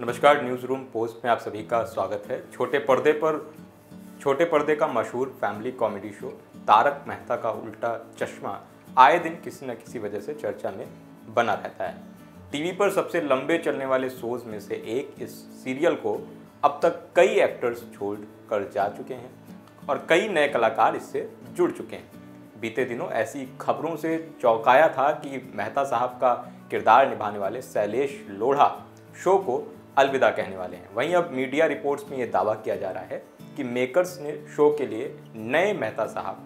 नमस्कार, news room post में आप सभी का स्वागत है। छोटे पर्दे का मशहूर family comedy show Taarak Mehta Ka Ooltah चश्मा आए दिन किसी न किसी वजह से चर्चा में बना रहता है। टीवी पर सबसे लंबे चलने वाले शोज़ में से एक इस सीरियल को अब तक कई एक्टर्स छोड़ कर जा चुके हैं और कई नए कलाकार इससे जुड़ चुके हैं। बीते दिनों ऐसी खबरों से चौंकाया था कि मेहता साहब का किरदार निभाने वाले शैलेश लोढ़ा शो को अलविदा कहने वाले हैं। वहीं अब मीडिया रिपोर्ट्स में ये दावा किया जा रहा है कि मेकर्स ने शो के लिए नए मेहता साहब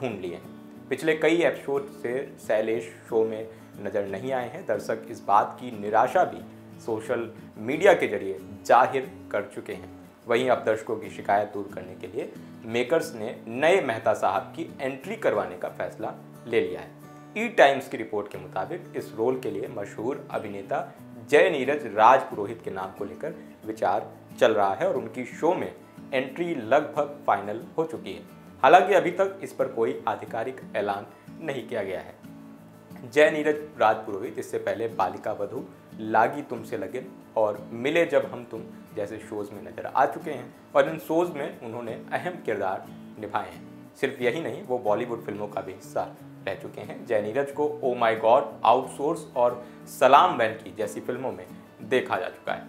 ढूंढ लिए हैं। पिछले कई एपिसोड से शैलेश शो में नज़र नहीं आए हैं। दर्शक इस बात की निराशा भी सोशल मीडिया के जरिए जाहिर कर चुके हैं। वहीं अब दर्शकों की शिकायत दूर करने के लिए मेकर्स ने नए मेहता साहब की एंट्री करवाने का फैसला ले लिया है। ई टाइम्स की रिपोर्ट के मुताबिक इस रोल के लिए मशहूर अभिनेता जय नीरज राज पुरोहित के नाम को लेकर विचार चल रहा है और उनकी शो में एंट्री लगभग फाइनल हो चुकी है। हालांकि अभी तक इस पर कोई आधिकारिक ऐलान नहीं किया गया है। जय नीरज राज पुरोहित इससे पहले बालिका वधू, लागी तुमसे लगे और मिले जब हम तुम जैसे शोज़ में नज़र आ चुके हैं और इन शोज़ में उन्होंने अहम किरदार निभाए हैं। सिर्फ यही नहीं, वो बॉलीवुड फिल्मों का भी हिस्सा रह चुके हैं। जय नीरज को ओ माय गॉड, आउटसोर्स और सलाम बैंड की जैसी फिल्मों में देखा जा चुका है।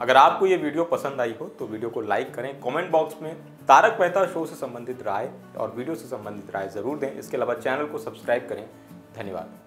अगर आपको ये वीडियो पसंद आई हो तो वीडियो को लाइक करें। कमेंट बॉक्स में तारक मेहता शो से संबंधित राय और वीडियो से संबंधित राय ज़रूर दें। इसके अलावा चैनल को सब्सक्राइब करें। धन्यवाद।